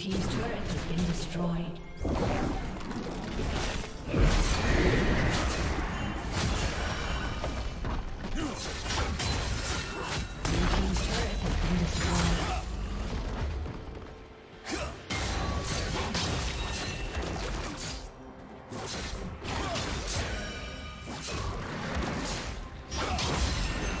team's turret has been destroyed. Team's turret has been destroyed.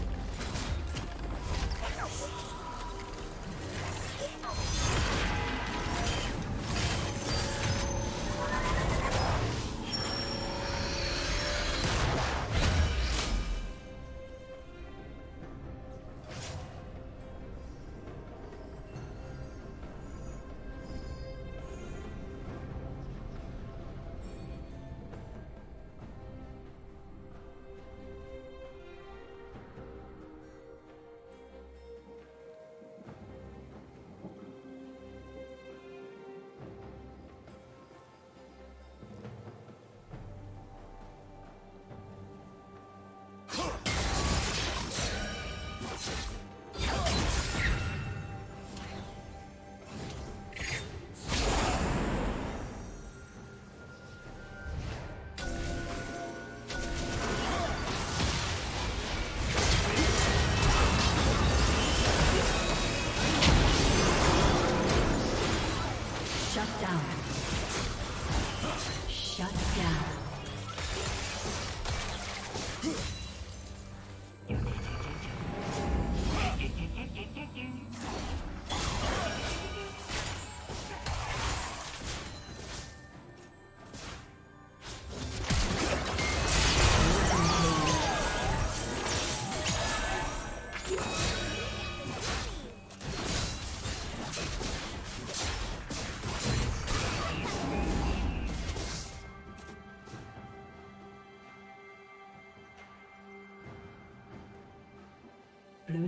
Blue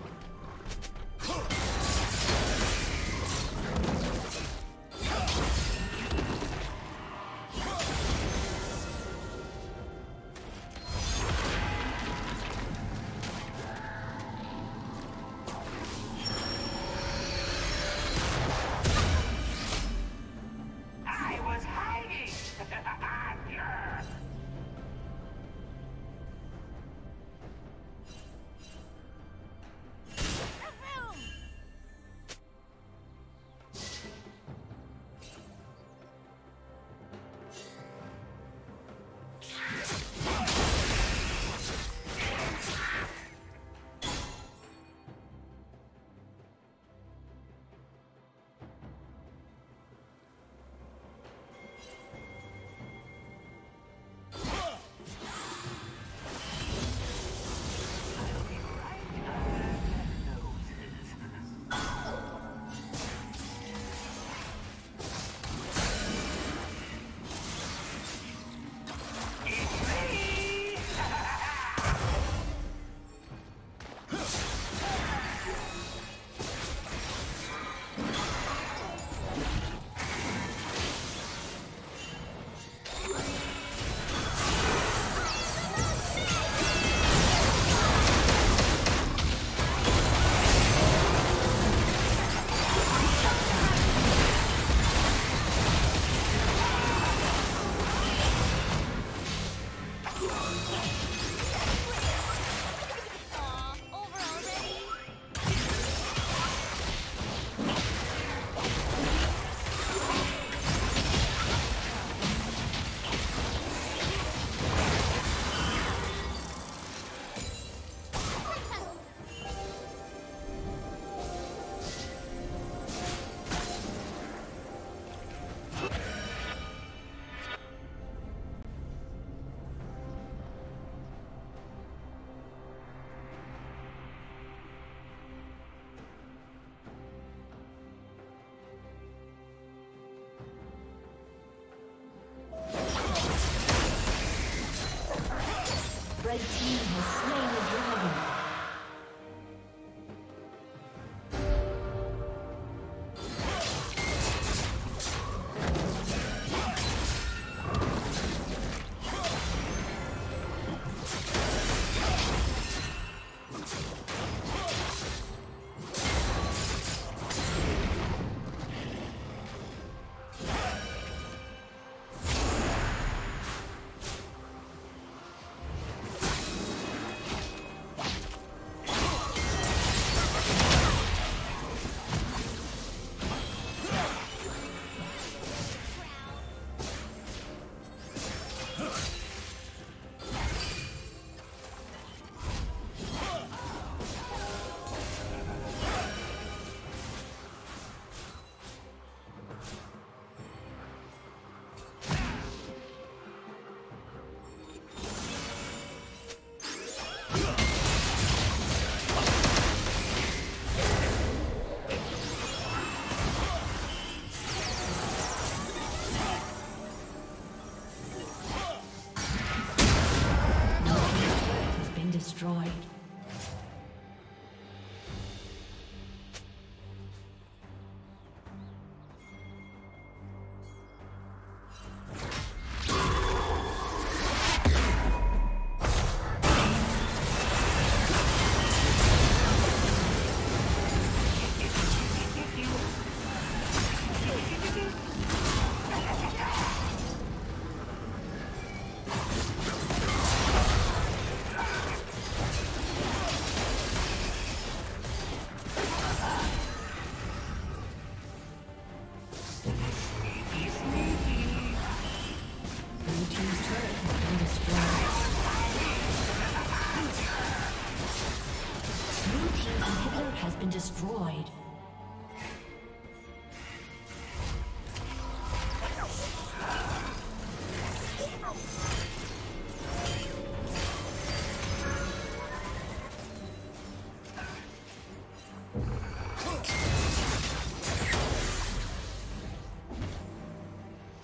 Red team has slain the dragon.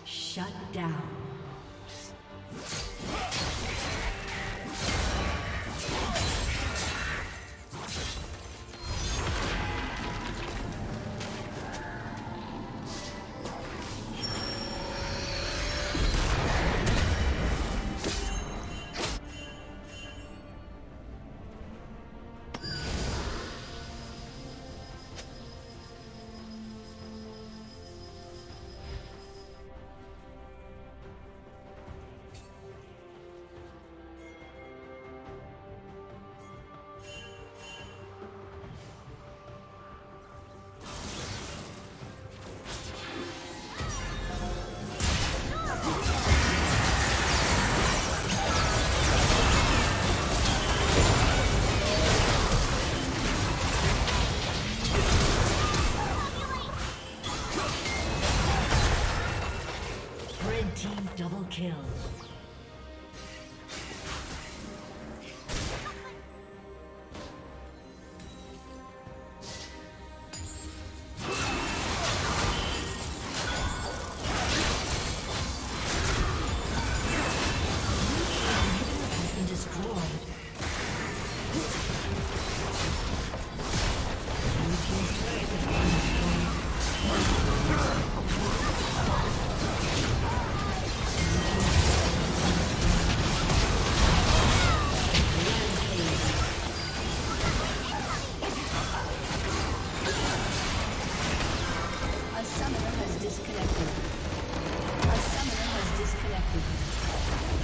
Shut down. Kill. A summoner has disconnected.